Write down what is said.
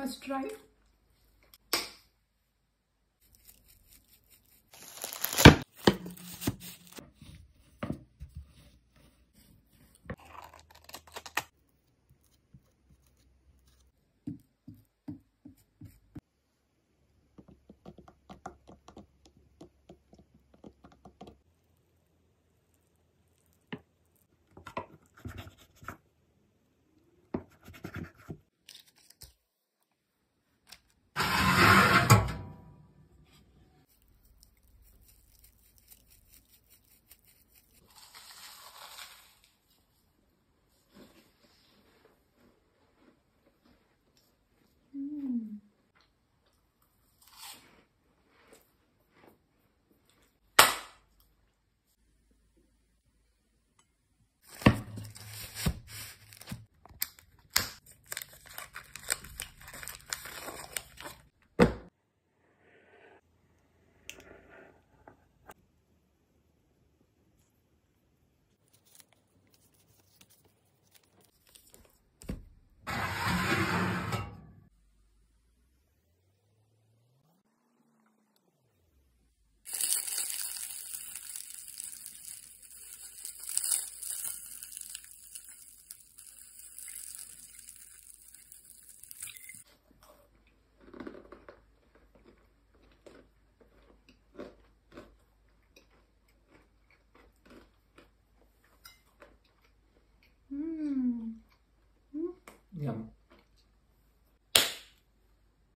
must try.